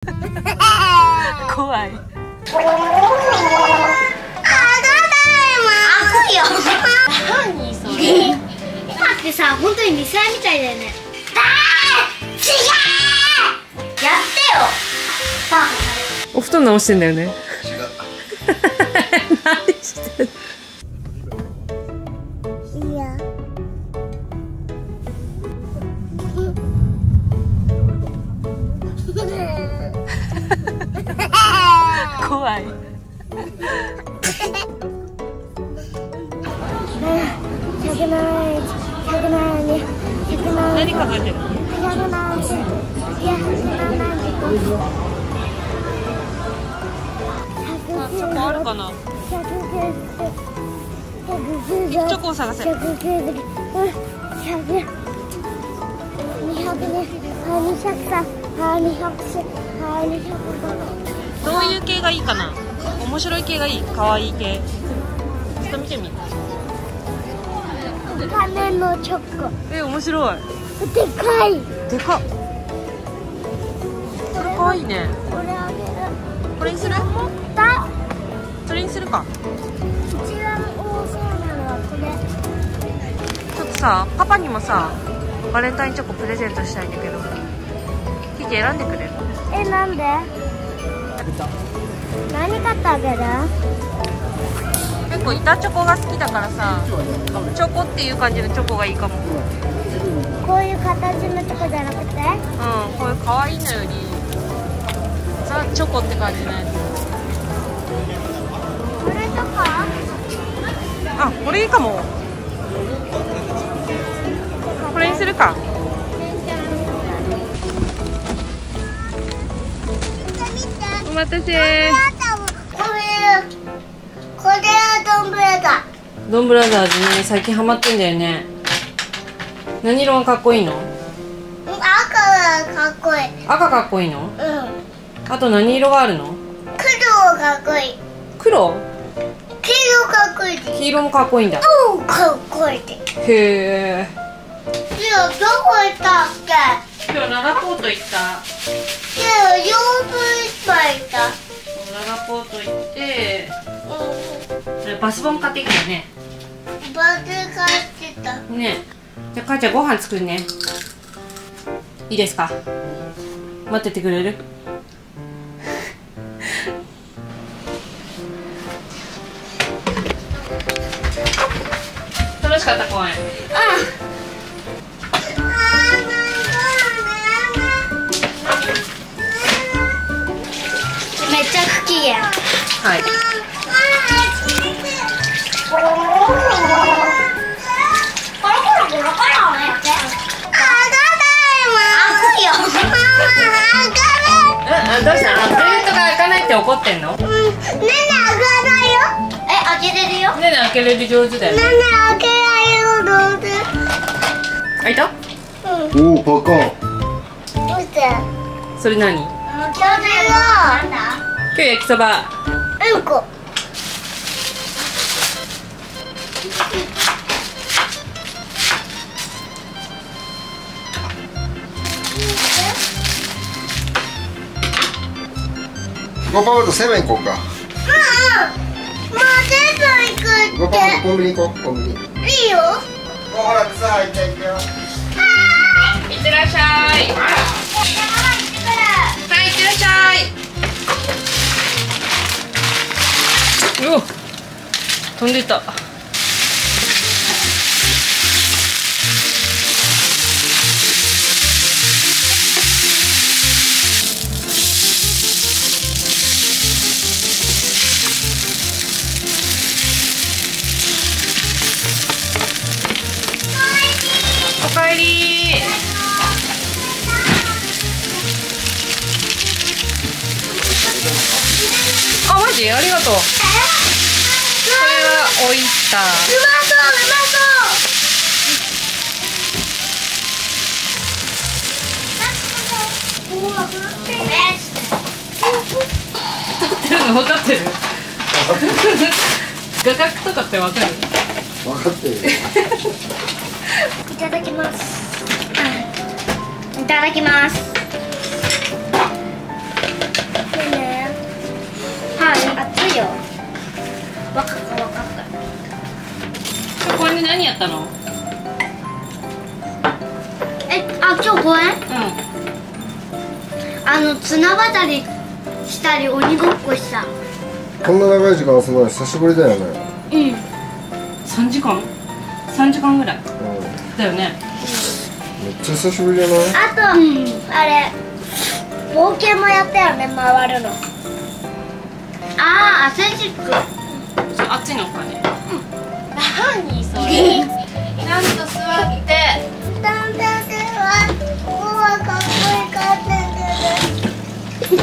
怖い。あがだいま。悪よ。何それ。パってさ、本当にミサイみたいだよね。違う。やってよ。お布団直してんだよね。違う。何してんの。怖い。何考えてるの？チョコあるかな？チョコを探せ。どういう系がいいかな。面白い系がいい、可愛い系。ちょっと見てみ。お金のチョコ。面白い。でかい。でかっ。これ可愛いね。これあげる。これにする？それにするか。一番多そうなのはこれ。ちょっとさ、パパにもさ、バレンタインチョコプレゼントしたいんだけど。キキ選んでくれる？なんで？何買ってあげる？結構板チョコが好きだからさ、チョコっていう感じのチョコがいいかも。こういう形のチョコじゃなくて、こういう可愛いのよりザ・チョコって感じのやつ。これとか？あ、これいいかも。これにするか。お待たせ。これはドンブラザーズ。ドンブラザーズね、最近ハマってんだよね。何色がかっこいいの？赤がかっこいい。赤かっこいいの？あと何色があるの？黒がかっこいい。黒？黄色かっこいいです。黄色もかっこいいんだ。うん、かっこいいです。へー。今日どこ行ったっけ？今日ララポート行った。今日ヨーグルトララポート行って、バスボン買ってきたね。バス買ってたね。じゃあ母ちゃんご飯作るね。いいですか？待っててくれる？楽しかった公園。はい。どうしたの？プレートが開かないって怒ってんの？ねね開かないよ。開けれるよ。ねね開けれる上手だよ。ねね開けられる上手。開いた？うん。おおパカ。どうして？それ何？それはなんだ？今日焼きそば。うんこ。ごパパとセブン行こうか。もうセブン行くって。ごパパとコンビニ行こう。コンビニ。いいよ。もうほら草入っていくよ。はい。いってらっしゃい。はいいってらっしゃい。うお、飛んでた。おかえり。あ、マジ？ありがとう。これはオイスター。うまそう、うまそう。うわ、振ってる。振ってるの分かってる？画角とかって分かる？分かってる。いただきます。いただきます。ったの？今日公園？うん。綱渡りしたり鬼ごっこした。こんな長い時間遊ぶの久しぶりだよね。うん。3時間？3時間ぐらい。うん、だよね。うん、めっちゃ久しぶりじゃない？あと、あれ冒険もやったよね、回るの。ああ、アスレチック。暑いのかね。何それ。ちゃんと座って。ちゃんと座って。ここはかっこいい感じだね。ご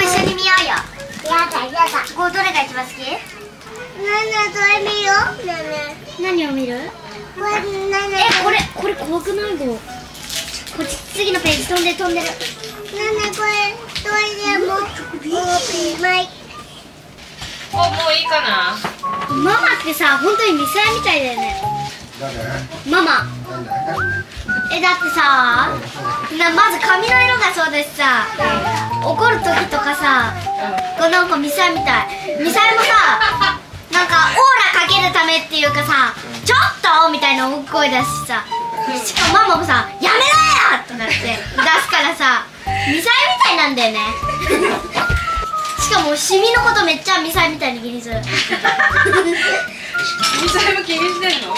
一緒に見ようよ。やだやだ。こうどれが一番好き？それ見よう。何を見る？これ怖くないの？こっち次のページ飛んでる。これトイレももういいかな。ママってさ、本当にミサイみたいだよね。ママ。だってさ、まず髪の色がそうですさ、怒る時とかさ、なんかミサイみたい。ミサイもさ、なんかオーラかけるためっていうかさ、ちょっとみたいな大声だしさ、しかもママもさ、やめなよってなって出すからさ、ミサイみたいなんだよね。しかもシミのことめっちゃミサイみたいに気にする。ミサイも気にしてるの？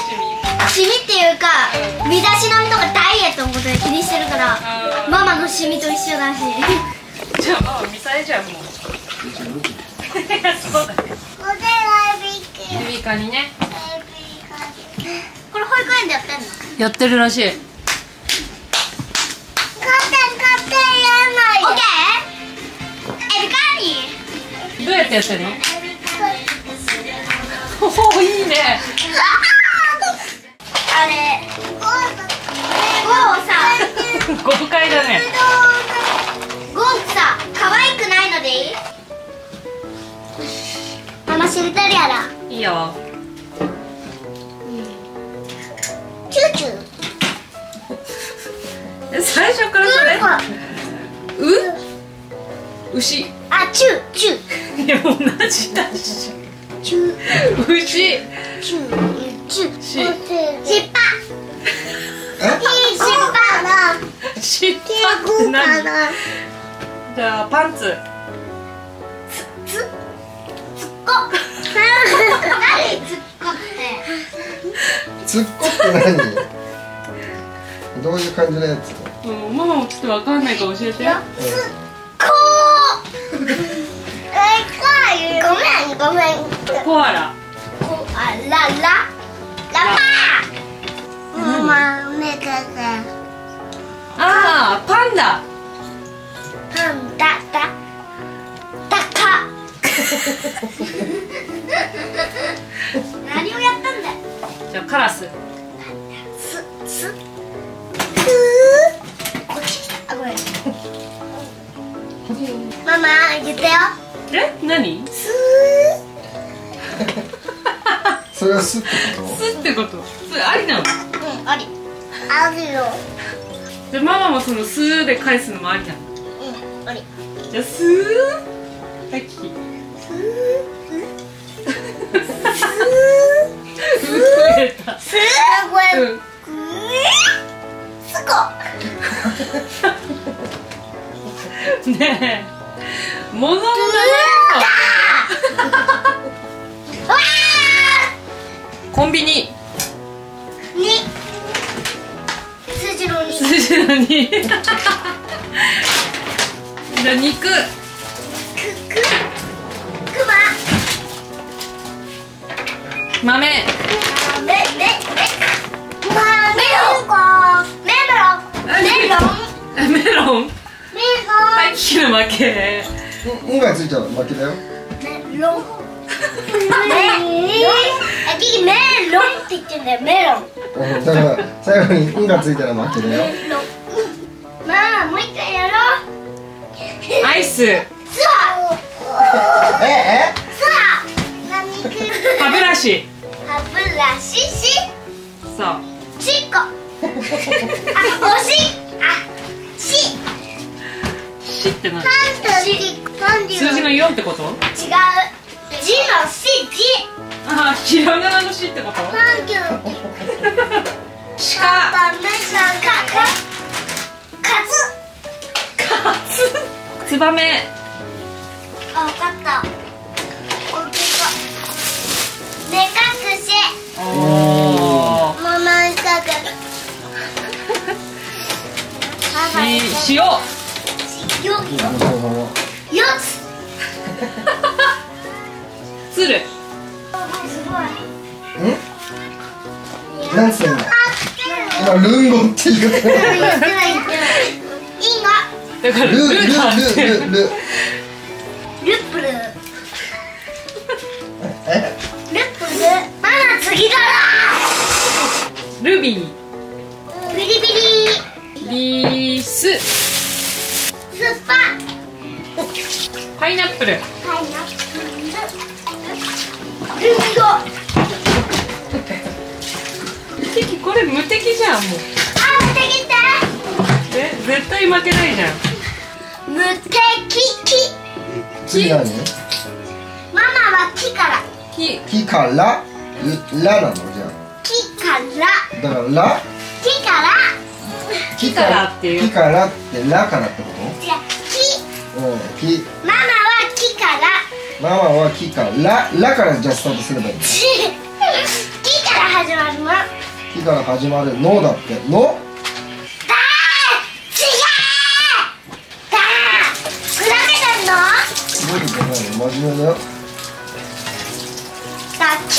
シミっていうか、身だしなみとかダイエットのことで気にしてるから、ママのシミと一緒だし。じゃあママミサイじゃん、もう。そうだね。エビカニね。これ保育園でやってんの？やってるらしい。どうやってやってるの？おお、いいね。あれ、ゴーだね。ゴーってさ、可愛くないのでいい？ママ知りたいやら。いいよ。チューチュー。最初からそれ。牛。あ、チュー。いや、同じだし。牛。しっぱ。しっぱな。じゃあ、パンツ。つっこ。何つっこって何？どういう感じのやつ？ママもちょっとわかんないから教えて。ごめん。パンダ。何をやったんだ。じゃあカラス。ママ言ったよ。何？それはすってこと？すってこと？それありなの？うん、あり。あるよ。じゃあママもそのすーで返すのもありなの？うん、あり。じゃあすー。はい、キキ。すー。ねえ、ものだね。コンビニ。数字の2。じゃあ肉。くま。豆。メロン。はい、キキの負け。音がついちゃう、負けだよ。メロン。メロンって言ってんだよ、メロン。だから最後に「ん」がついたら負けだよ。まあもう一回やろう。アイス。歯ブラシ。そう。しっこ。しって何？数字の4ってこと？違う。字のし、字。ああ、ひらがなのしってこと。なんけ。しか。かつ。つばめ。あ、わかった。大きいか。目隠し。おお。ママにかく。し、塩。塩。よつ。つる。すごい。ん？なんすんの？今ルンゴって言う。だからルプル。え？ルプル。まだ次だな。ルビー。ビリビリ。リース。スパ。パイナップル。パイナップル。無敵、これ無敵じゃん、もう。あ、無敵だ。え、絶対負けないじゃん。無敵木。次何？ママは木から。木から。ラなのじゃあ。木から。だからラ。木から。木からっていう。木からってラからってこと？じゃあ木。木。ママは木から。ママは木からラからじゃあスタートすればいい。木から始まるの。木から始まるのだっての。だー違う。だーふざけてんの？無理じゃないよ、真面目だよ。だき。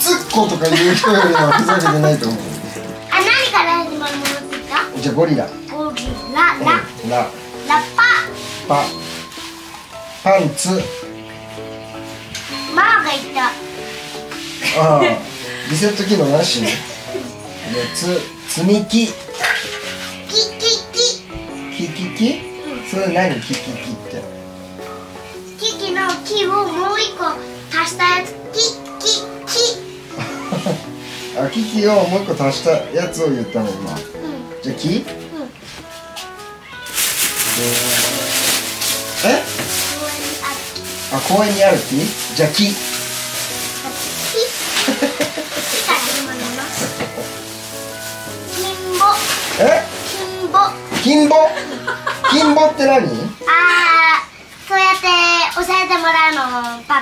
つっことか言う人よりはふざけてないと思う。あ、何から始まるものって言った？じゃあゴリラ。ゴリララ。ラッパ。パンツ。ママが言った。ああ、リセット機能なしね。積み木。キキキ。キキキ？それ何キキキって？キキの木をもう一個足したやつ。キキキ。あ、キキをもう一個足したやつを言ったの今。じゃあ木？うん。え？あ、公園にある木？じゃあ木。木から始まるの。金棒。え？金棒。金棒？金棒って何？あー、そうやって押さえてもらうの。パッ。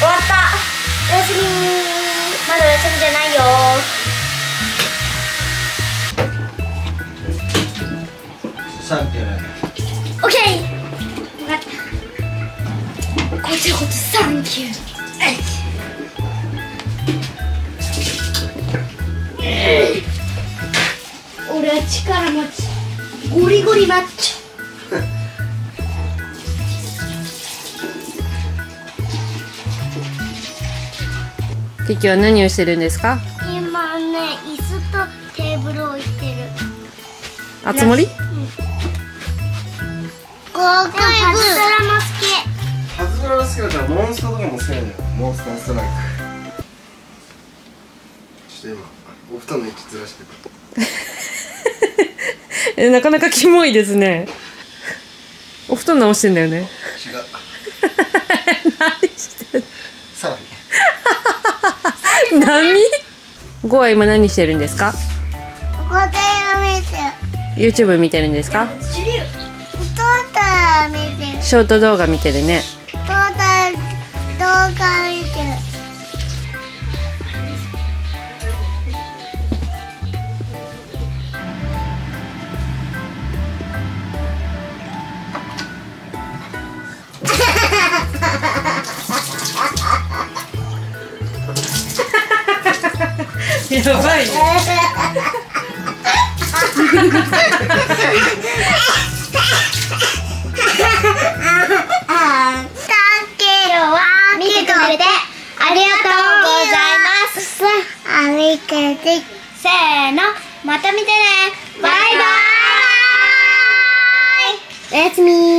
まだお休みじゃないよ。オッケー。分かった。こっちのことサンキュー。俺は力持ち。ゴリゴリマッチョ。キキは何をしてるんですか？今ね、椅子とテーブルを置いてる。あつ森？うん。パズドラも好き。パズドラ好きだからモンスターとかもせんよ。モンスターストライク。ちょっと今お布団の位置ずらしてる。なかなかキモいですね。お布団直してんだよね。違う。何してんの？さらに。何？ゴは今何してるんですか？YouTube 見てるんですか？ショート動画見てるね。やばいね。タケロは見てくれて。アメリカンティック。せーの、また見てね。バイバーイ。おやすみ。